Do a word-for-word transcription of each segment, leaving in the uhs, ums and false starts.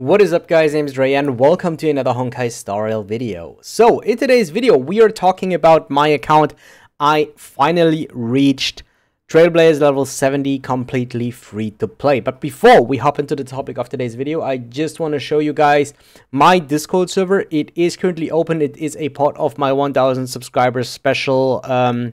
What is up guys, my name is Ray and welcome to another Honkai Star Rail video. So in today's video we are talking about my account. I finally reached Trailblaze level seventy completely free to play. But before we hop into the topic of today's video, I just want to show you guys my Discord server. It is currently open. It is a part of my one thousand subscribers special. Um,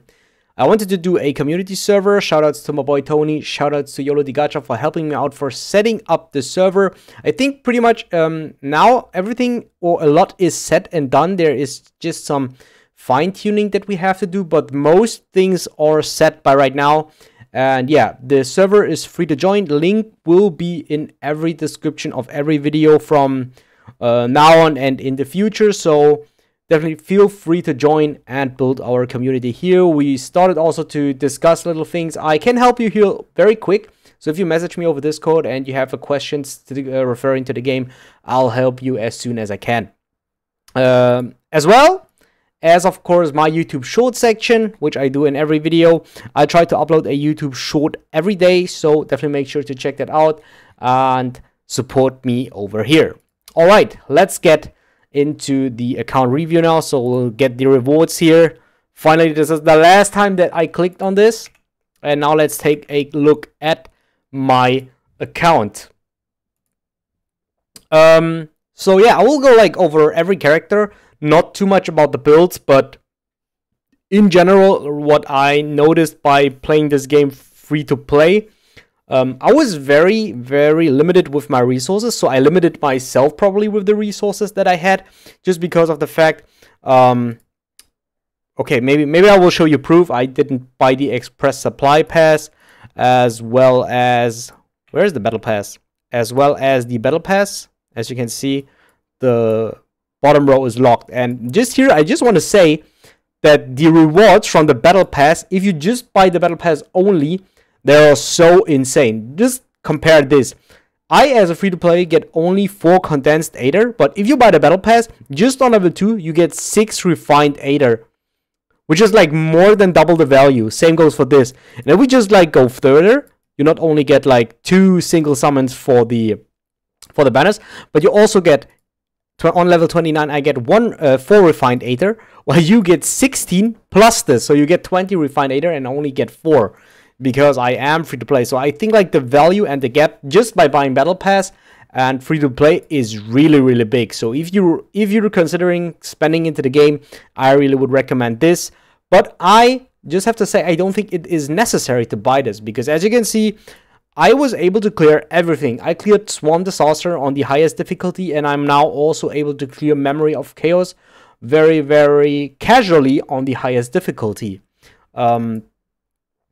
I wanted to do a community server. Shoutouts to my boy Tony. Shoutouts to YoloDiGacha for helping me out for setting up the server. I think pretty much um, now everything or a lot is set and done. There is just some fine-tuning that we have to do, but most things are set by right now. And yeah, the server is free to join. Link will be in every description of every video from uh, now on and in the future. So definitely feel free to join and build our community here. We started also to discuss little things. I can help you here very quick. So if you message me over Discord and you have a questions to the, uh, referring to the game, I'll help you as soon as I can. Um, as well as, of course, my YouTube short section, which I do in every video. I try to upload a YouTube short every day. So definitely make sure to check that out and support me over here. All right, let's get into the account review now. So we'll get the rewards here. Finally, this is the last time that I clicked on this, and now let's take a look at my account. Um so yeah, I will go like over every character, not too much about the builds, but in general what I noticed by playing this game free to play. Um, I was very, very limited with my resources, so I limited myself probably with the resources that I had, just because of the fact, um, okay, maybe maybe I will show you proof. I didn't buy the Express Supply Pass, as well as, where is the Battle Pass? As well as the Battle Pass, as you can see, the bottom row is locked. And just here, I just want to say that the rewards from the Battle Pass, if you just buy the Battle Pass only, they are so insane. Just compare this. I, as a free-to-play, get only four Condensed Aether, but if you buy the Battle Pass, just on level two, you get six Refined Aether, which is like more than double the value. Same goes for this. And if we just like go further, you not only get like two single summons for the for the banners, but you also get, on level twenty-nine, I get one uh, four Refined Aether, while you get sixteen plus this. So you get twenty Refined Aether and only get four. Because I am free to play. So I think like the value and the gap just by buying Battle Pass and free to play is really, really big. So if you if you're considering spending into the game, I really would recommend this. But I just have to say, I don't think it is necessary to buy this, because as you can see, I was able to clear everything. I cleared Swan Disaster on the highest difficulty, and I'm now also able to clear Memory of Chaos very, very casually on the highest difficulty. Um,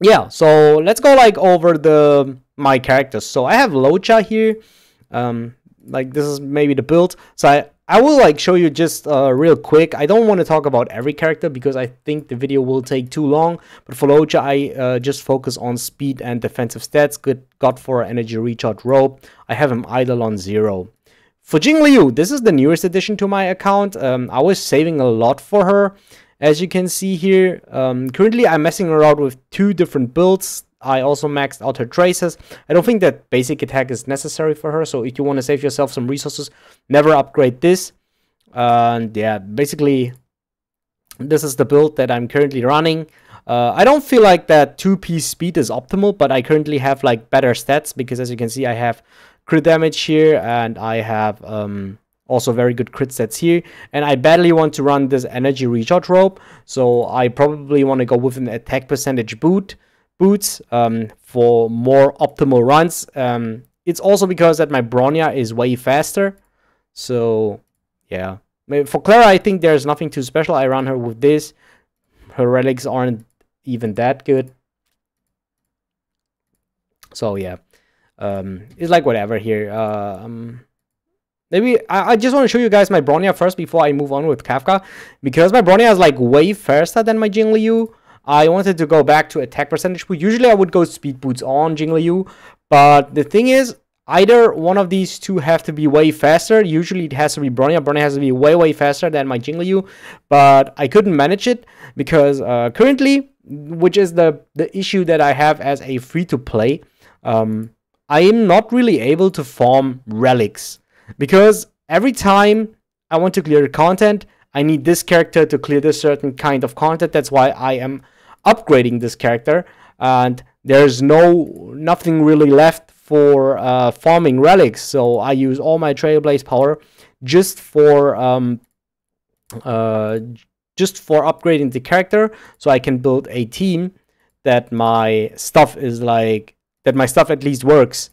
Yeah, so let's go like over the my characters. So I have Luocha here. Um, like this is maybe the build. So I, I will like show you just uh, real quick. I don't want to talk about every character because I think the video will take too long. But for Luocha, I uh, just focus on speed and defensive stats. Good God for energy recharge rope. I have him Eidolon zero. For Jingliu, this is the newest addition to my account. Um, I was saving a lot for her. As you can see here, um, currently I'm messing around with two different builds. I also maxed out her traces. I don't think that basic attack is necessary for her. So if you want to save yourself some resources, never upgrade this. Uh, and yeah, basically, this is the build that I'm currently running. Uh, I don't feel like that two-piece speed is optimal, but I currently have like better stats because as you can see, I have crit damage here and I have Um, also very good crit sets here, and I badly want to run this energy recharge rope, so I probably want to go with an attack percentage boot boots um, for more optimal runs. Um, it's also because that my Bronya is way faster, so yeah. For Clara, I think there's nothing too special. I run her with this. Her relics aren't even that good, so yeah. Um, it's like whatever here. Uh, um, Maybe I, I just want to show you guys my Bronya first before I move on with Kafka. Because my Bronya is like way faster than my Jingliu, I wanted to go back to attack percentage boot. Usually I would go speed boots on Jingliu. But the thing is, either one of these two have to be way faster. Usually it has to be Bronya. Bronya has to be way, way faster than my Jingliu. But I couldn't manage it because uh, currently, which is the, the issue that I have as a free-to-play, um, I am not really able to farm relics. because every time I want to clear content, I need this character to clear this certain kind of content. That's why I am upgrading this character, and there's no nothing really left for uh, farming relics, so I use all my Trailblaze power just for um, uh, just for upgrading the character, so I can build a team that my stuff is like that my stuff at least works.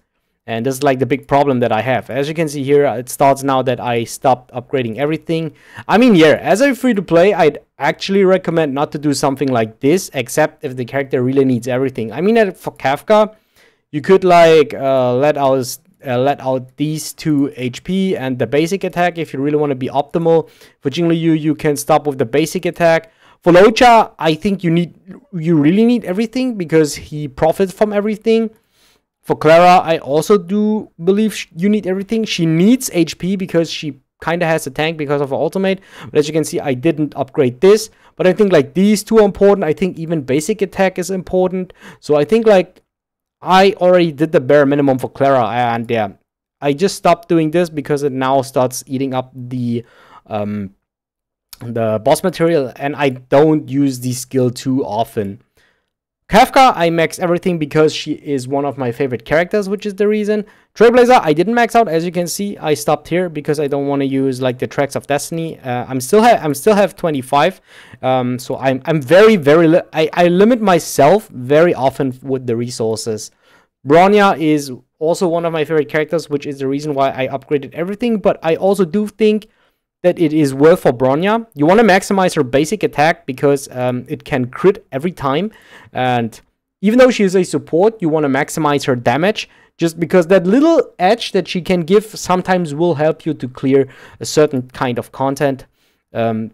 And this is like the big problem that I have. As you can see here, it starts now that I stopped upgrading everything. I mean, yeah, as a free-to-play, I'd actually recommend not to do something like this, except if the character really needs everything. I mean, for Kafka, you could like uh, let out uh, let out these two H P and the basic attack if you really want to be optimal. For Jingliu, you can stop with the basic attack. For Luocha, I think you need you really need everything because he profits from everything. For Clara, I also do believe you need everything. She needs H P because she kind of has a tank because of her ultimate. But as you can see, I didn't upgrade this. But I think like these two are important. I think even basic attack is important. So I think like I already did the bare minimum for Clara. And yeah, I just stopped doing this because it now starts eating up the um, the boss material. And I don't use the skill too often. Kafka, I maxed everything because she is one of my favorite characters, which is the reason. Trailblazer, I didn't max out. As you can see, I stopped here because I don't want to use like the Tracks of Destiny. Uh, I'm still ha I'm still have twenty-five, um, so I'm I'm very very li I I limit myself very often with the resources. Bronya is also one of my favorite characters, which is the reason why I upgraded everything. But I also do think that it is worth for Bronya. You want to maximize her basic attack because um, it can crit every time. And even though she is a support, you want to maximize her damage just because that little edge that she can give sometimes will help you to clear a certain kind of content. Um,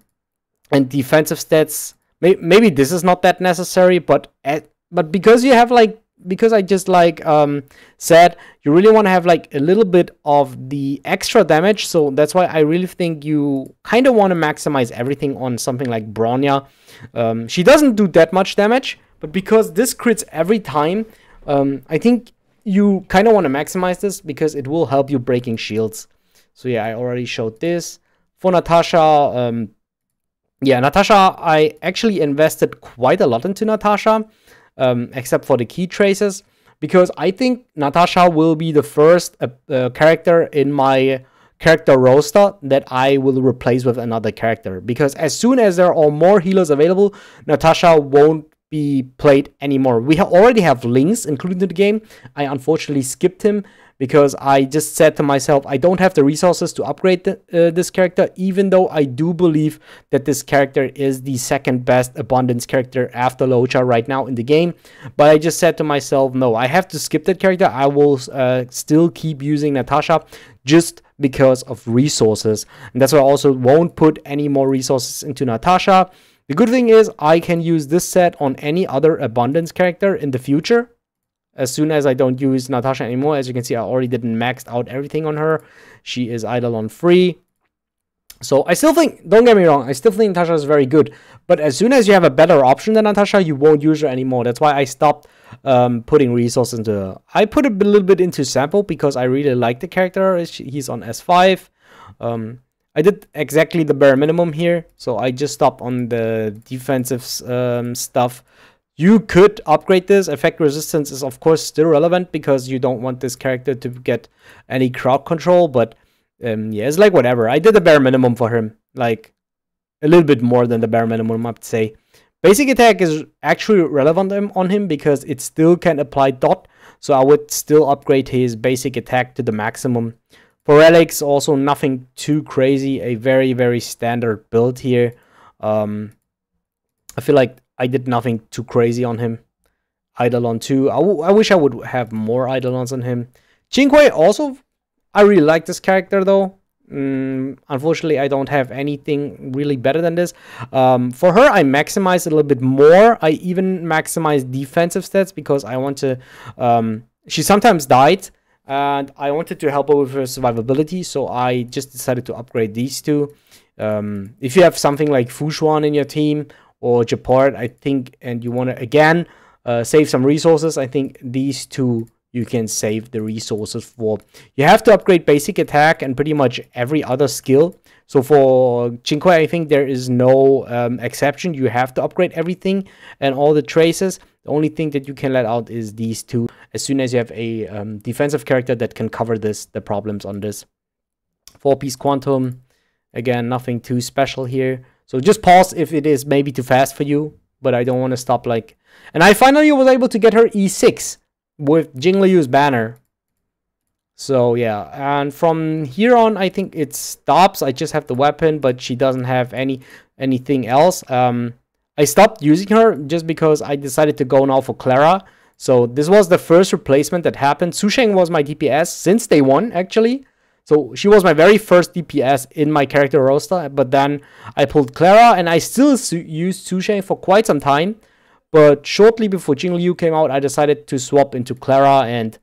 and defensive stats, may maybe this is not that necessary, but at, but because you have like, because I just like um, said, you really want to have like a little bit of the extra damage. So that's why I really think you kind of want to maximize everything on something like Bronya. Um, she doesn't do that much damage, but because this crits every time, um, I think you kind of want to maximize this because it will help you breaking shields. So yeah, I already showed this. For Natasha, um, yeah, Natasha, I actually invested quite a lot into Natasha. Um, except for the key traces, because I think Natasha will be the first uh, uh, character in my character roster that I will replace with another character, because as soon as there are more healers available, Natasha won't be played anymore. We ha already have Links included in the game. I unfortunately skipped him because I just said to myself, I don't have the resources to upgrade the, uh, this character, even though I do believe that this character is the second best abundance character after Luocha right now in the game. But I just said to myself, no, I have to skip that character. I will uh, still keep using Natasha just because of resources. And that's why I also won't put any more resources into Natasha. The good thing is I can use this set on any other abundance character in the future. As soon as I don't use Natasha anymore, as you can see, I already didn't maxed out everything on her. She is Eidolon free. So I still think, don't get me wrong, I still think Natasha is very good. But as soon as you have a better option than Natasha, you won't use her anymore. That's why I stopped um, putting resources into her. I put a little bit into Sampo because I really like the character. He's on S five. Um, I did exactly the bare minimum here. So I just stopped on the defensive um, stuff. You could upgrade this. Effect resistance is of course still relevant because you don't want this character to get any crowd control, but um, yeah, it's like whatever. I did the bare minimum for him, like a little bit more than the bare minimum, I'd say. Basic attack is actually relevant on him because it still can apply dot, so I would still upgrade his basic attack to the maximum. For relics, also nothing too crazy, a very very standard build here. Um, I feel like I did nothing too crazy on him. Eidolon too. I, I wish I would have more Eidolons on him. Qingque also. I really like this character though. Mm, unfortunately, I don't have anything really better than this. Um, for her, I maximize a little bit more. I even maximize defensive stats because I want to... Um, she sometimes died and I wanted to help her with her survivability. So I just decided to upgrade these two. Um, if you have something like Fu Xuan in your team... or Gepard, I think, and you want to again uh, save some resources, I think these two you can save the resources for. You have to upgrade basic attack and pretty much every other skill. So for Qingque, I think there is no um, exception. You have to upgrade everything and all the traces. The only thing that you can let out is these two. As soon as you have a um, defensive character that can cover this, the problems on this. Four-piece Quantum. Again, nothing too special here. So just pause if it is maybe too fast for you. But I don't want to stop like... And I finally was able to get her E six with Jingliu's banner. So yeah, and from here on I think it stops. I just have the weapon, but she doesn't have any anything else. Um, I stopped using her just because I decided to go now for Clara. So this was the first replacement that happened. Susheng was my D P S since day one actually. So she was my very first D P S in my character roster, but then I pulled Clara and I still su used Susheng for quite some time. But shortly before Jingliu came out, I decided to swap into Clara and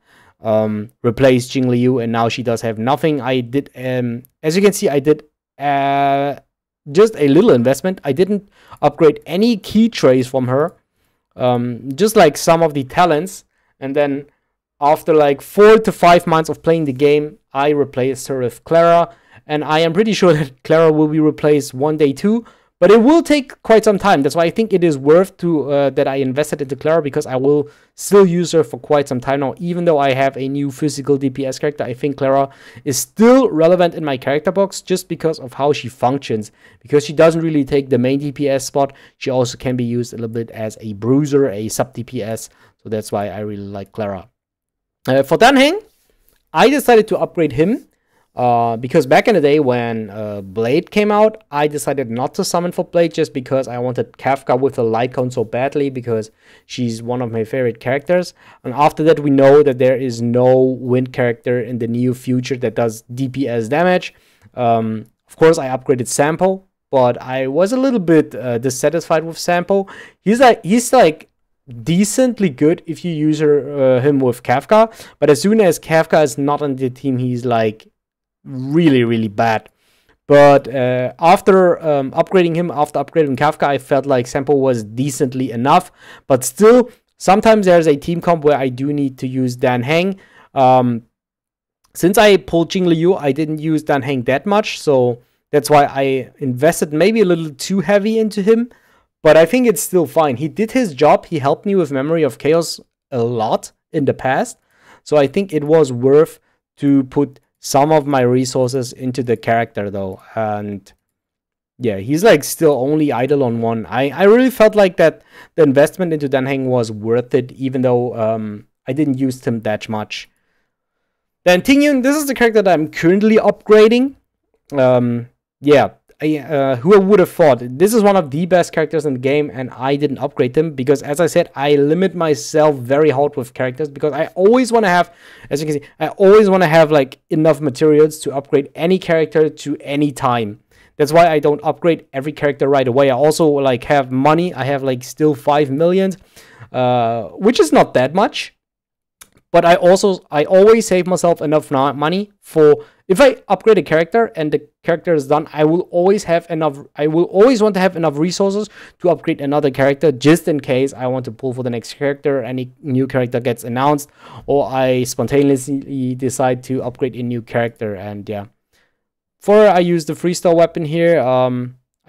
um replace Jingliu, and now she does have nothing. I did um as you can see, I did uh just a little investment. I didn't upgrade any key traits from her, um just like some of the talents, and then after like four to five months of playing the game, I replaced her with Clara, and I am pretty sure that Clara will be replaced one day too, but it will take quite some time. That's why I think it is worth to uh, that I invested into Clara, because I will still use her for quite some time now. Even though I have a new physical D P S character, I think Clara is still relevant in my character box just because of how she functions. Because she doesn't really take the main D P S spot, she also can be used a little bit as a bruiser, a sub D P S. So that's why I really like Clara. Uh, for Dan Heng, I decided to upgrade him. Uh, because back in the day when uh, Blade came out, I decided not to summon for Blade just because I wanted Kafka with a light cone so badly, because she's one of my favorite characters. And after that, we know that there is no wind character in the near future that does D P S damage. Um, of course, I upgraded Sampo, but I was a little bit uh, dissatisfied with Sampo. He's like, he's like decently good if you use her, uh, him with Kafka, but as soon as Kafka is not on the team, he's like... really really bad. But uh, after um, upgrading him after upgrading Kafka, I felt like Sampo was decently enough, but still sometimes there's a team comp where I do need to use Dan Heng. Um, since I pulled Jingliu, I didn't use Dan Heng that much, so that's why I invested maybe a little too heavy into him, but I think it's still fine. He did his job. He helped me with Memory of Chaos a lot in the past, so I think it was worth to put some of my resources into the character though. And yeah, he's like still only Eidolon one. I, I really felt like that the investment into Dan Heng was worth it, even though um, I didn't use him that much. Then Tingyun, this is the character that I'm currently upgrading. Um, yeah, I, uh, who would have thought? This is one of the best characters in the game and I didn't upgrade him because, as I said, I limit myself very hard with characters because I always want to have, as you can see, I always want to have like enough materials to upgrade any character to any time. That's why I don't upgrade every character right away. I also like have money. I have like still five million, uh, which is not that much. But I also, I always save myself enough money for... if I upgrade a character and the character is done, I will always have enough. I will always want to have enough resources to upgrade another character just in case I want to pull for the next character, any new character gets announced, or I spontaneously decide to upgrade a new character. And yeah, for I use the freestyle weapon here. Um,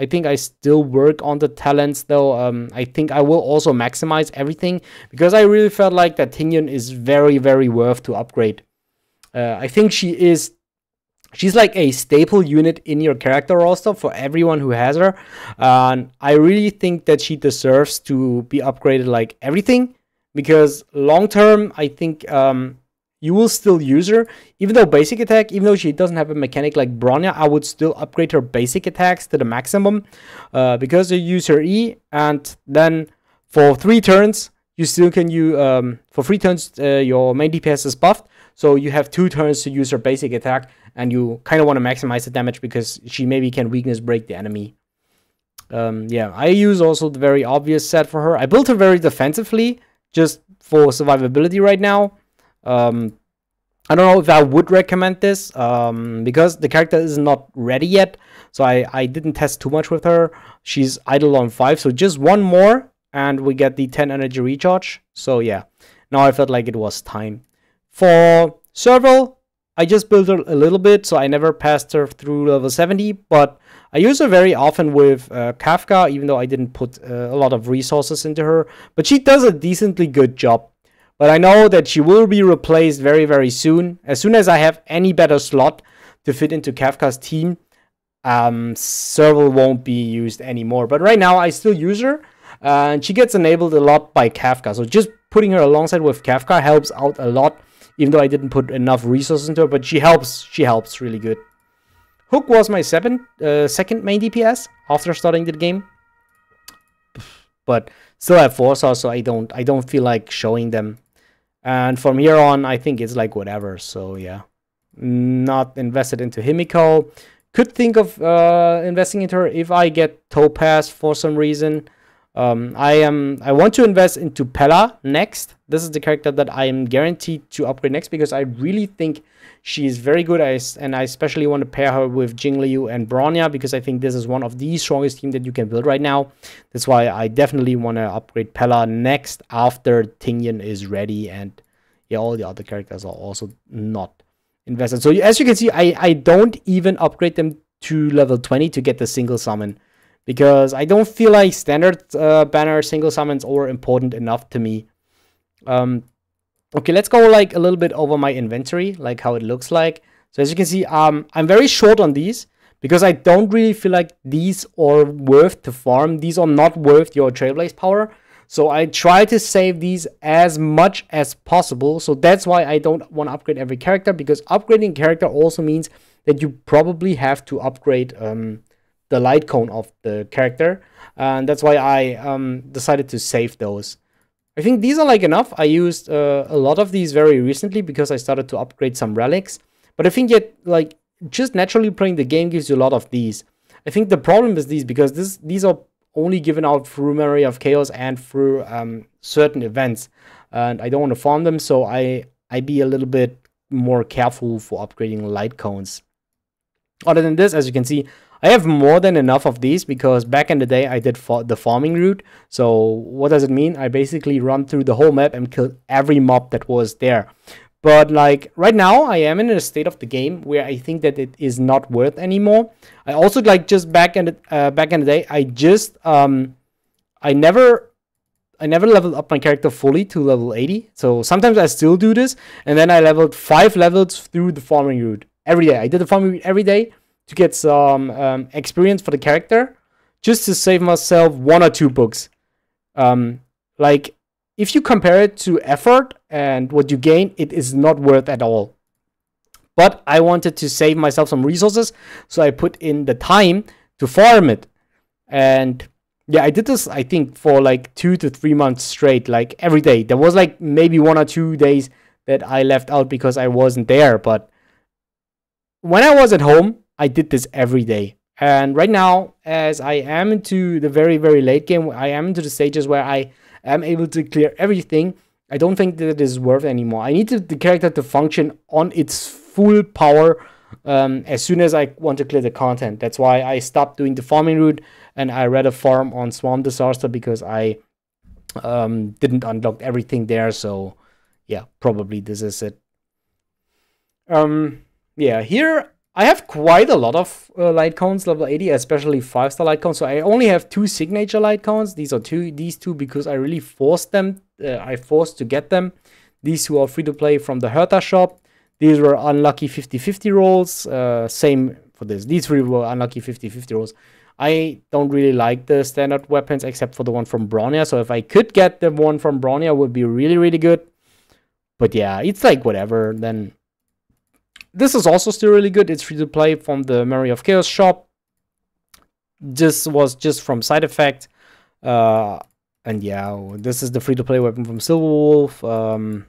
I think I still work on the talents though. Um, I think I will also maximize everything because I really felt like that Tingyun is very, very worth to upgrade. Uh, I think she is. She's like a staple unit in your character roster for everyone who has her. And I really think that she deserves to be upgraded like everything. Because long term, I think um, you will still use her. Even though basic attack, even though she doesn't have a mechanic like Bronya, I would still upgrade her basic attacks to the maximum. Uh, because you use her E, and then for three turns, you still can you um, for three turns, uh, your main D P S is buffed. So you have two turns to use her basic attack, and you kind of want to maximize the damage because she maybe can weakness break the enemy. Um, yeah, I use also the very obvious set for her. I built her very defensively just for survivability right now. Um, I don't know if I would recommend this um, because the character is not ready yet. So I, I didn't test too much with her. She's Eidolon five, so just one more and we get the ten energy recharge. So yeah, now I felt like it was time. For Serval, I just built her a little bit, so I never passed her through level seventy, but I use her very often with uh, Kafka, even though I didn't put uh, a lot of resources into her, but she does a decently good job. But I know that she will be replaced very, very soon. As soon as I have any better slot to fit into Kafka's team, um, Serval won't be used anymore. But right now, I still use her, uh, and she gets enabled a lot by Kafka. So just putting her alongside with Kafka helps out a lot, even though I didn't put enough resources into her. But she helps. She helps really good. Hook was my seven, uh, second main D P S after starting the game. But still have four stars, so I don't, I don't feel like showing them. And from here on, I think it's like whatever. So yeah, not invested into Himeko. Could think of uh, investing into her if I get Topaz for some reason. Um, I am. I want to invest into Pella next. This is the character that I am guaranteed to upgrade next because I really think she is very good. I, and I especially want to pair her with Jingliu and Bronya because I think this is one of the strongest team that you can build right now. That's why I definitely want to upgrade Pella next after Tingyun is ready. And yeah, all the other characters are also not invested. So as you can see, I, I don't even upgrade them to level twenty to get the single summon because I don't feel like standard uh, banner single summons are important enough to me. Um, okay, let's go like a little bit over my inventory, like how it looks like. So as you can see, um, I'm very short on these because I don't really feel like these are worth to farm. These are not worth your Trailblaze power. So I try to save these as much as possible. So that's why I don't want to upgrade every character, because upgrading character also means that you probably have to upgrade um, the light cone of the character. And that's why I um, decided to save those. I think these are like enough. I used uh, a lot of these very recently because I started to upgrade some relics. But I think yet, like, just naturally playing the game gives you a lot of these. I think the problem is these, because this, these are only given out through Memory of Chaos and through um, certain events. And I don't want to farm them, so I, I be a little bit more careful for upgrading light cones. Other than this, as you can see, I have more than enough of these because back in the day I did fa the farming route. So what does it mean? I basically run through the whole map and killed every mob that was there. But like right now I am in a state of the game where I think that it is not worth anymore. I also like just back in the, uh, back in the day I just um, I never I never leveled up my character fully to level eighty. So sometimes I still do this, and then I leveled five levels through the farming route every day. I did the farming route every day to get some um, experience for the character, just to save myself one or two books. Um, like, if you compare it to effort and what you gain, it is not worth at all. But I wanted to save myself some resources, so I put in the time to farm it. And yeah, I did this, I think, for like two to three months straight, like every day. There was like maybe one or two days that I left out because I wasn't there. But when I was at home, I did this every day. And right now, as I am into the very, very late game, I am into the stages where I am able to clear everything. I don't think that it is worth anymore. I need to, the character to function on its full power um, as soon as I want to clear the content. That's why I stopped doing the farming route and I rather farm on Swan Disaster because I um, didn't unlock everything there. So yeah, probably this is it. Um, yeah, here I have quite a lot of uh, light cones, level eighty, especially five star light cones. So I only have two signature light cones. These are two, these two, because I really forced them. Uh, I forced to get them. These two are free to play from the Herta shop. These were unlucky fifty fifty rolls. Uh, same for this. These three were unlucky fifty fifty rolls. I don't really like the standard weapons except for the one from Bronya. So if I could get the one from Bronya, it would be really, really good. But yeah, it's like whatever then. This is also still really good. It's free to play from the Memory of Chaos shop. This was just from Side Effect. Uh, and yeah, this is the free to play weapon from Silverwolf. Um,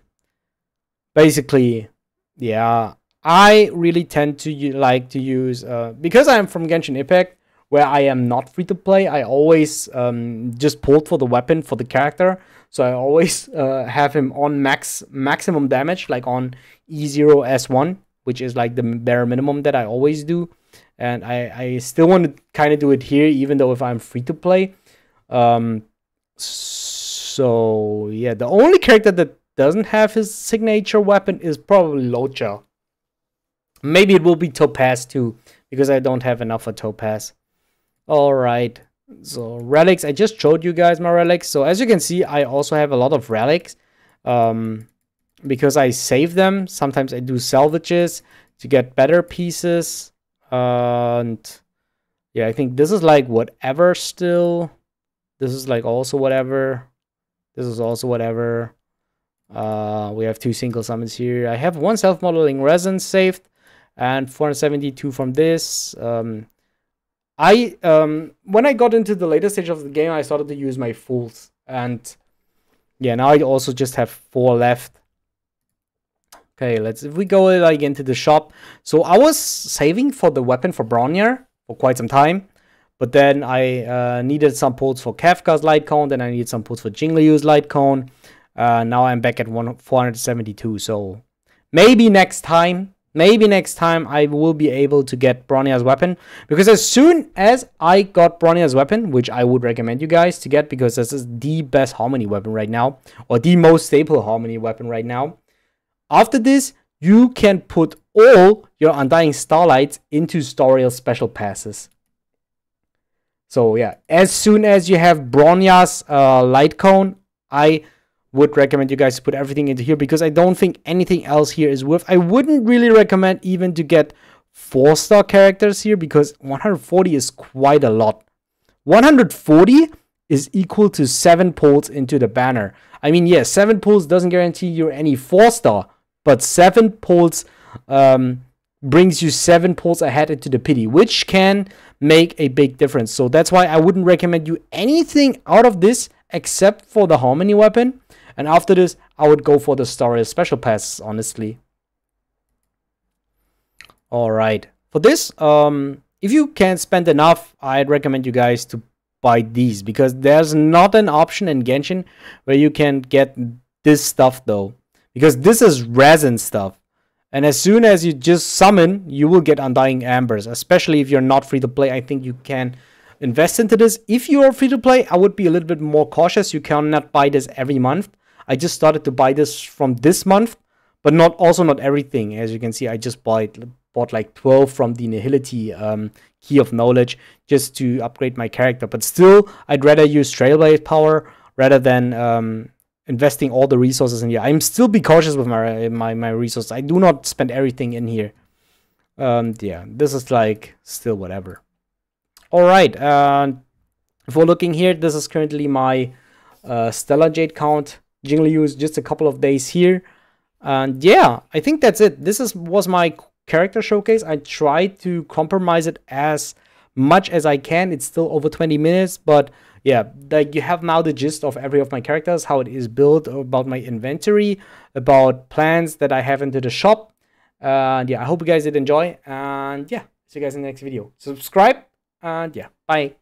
basically, yeah, I really tend to like to use, uh, because I'm from Genshin Impact, where I am not free to play, I always um, just pulled for the weapon for the character. So I always uh, have him on max maximum damage, like on E zero S one. Which is like the bare minimum that I always do. And I, I still want to kind of do it here, even though if I'm free to play. Um, so yeah, the only character that doesn't have his signature weapon is probably Luocha. Maybe it will be Topaz too, because I don't have enough for Topaz. Alright, so relics. I just showed you guys my relics. So as you can see, I also have a lot of relics. Um, because I save them. Sometimes I do salvages to get better pieces. Uh, and yeah, I think this is like whatever still. This is like also whatever. This is also whatever. Uh, we have two single summons here. I have one self-modeling resin saved and four hundred seventy-two from this. Um, I um, when I got into the later stage of the game, I started to use my fools. And yeah, now I also just have four left. Okay, let's, if we go like into the shop. So I was saving for the weapon for Bronya for quite some time. But then I uh, needed some pulls for Kafka's light cone. Then I needed some pulls for Jingliu's light cone. Uh, now I'm back at four hundred seventy-two. So maybe next time, maybe next time I will be able to get Bronya's weapon. Because as soon as I got Bronya's weapon, which I would recommend you guys to get, because this is the best harmony weapon right now, or the most stable harmony weapon right now. After this, you can put all your Undying Starlights into Storial Special Passes. So yeah, as soon as you have Bronya's uh, light cone, I would recommend you guys to put everything into here, because I don't think anything else here is worth. I wouldn't really recommend even to get four star characters here, because one hundred forty is quite a lot. one hundred forty is equal to seven pulls into the banner. I mean, yeah, seven pulls doesn't guarantee you any four star, but seven pulls um, brings you seven pulls ahead into the pity, which can make a big difference. So that's why I wouldn't recommend you anything out of this except for the harmony weapon. And after this, I would go for the Storial Special Passes, honestly. Alright. For this, um, if you can't spend enough, I'd recommend you guys to buy these, because there's not an option in Genshin where you can get this stuff though. Because this is resin stuff. And as soon as you just summon, you will get Undying Ambers, especially if you're not free to play. I think you can invest into this. If you are free to play, I would be a little bit more cautious. You cannot buy this every month. I just started to buy this from this month, but not also not everything. As you can see, I just bought, bought like twelve from the Nihility um, Key of Knowledge just to upgrade my character. But still, I'd rather use Trailblaze Power rather than Um, investing all the resources in here. I'm still be cautious with my my, my resources. I do not spend everything in here. Um, yeah, this is like still whatever. Alright, uh, if we're looking here, this is currently my uh, Stellar Jade count. Jingliu is just a couple of days here. And yeah, I think that's it. This is was my character showcase. I tried to compromise it as much as I can. It's still over twenty minutes, but yeah, like you have now the gist of every of my characters, how it is built, about my inventory, about plans that I have into the shop. And yeah, I hope you guys did enjoy. And yeah, see you guys in the next video. Subscribe, and yeah, bye.